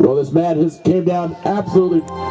Well, this man has came down absolutely.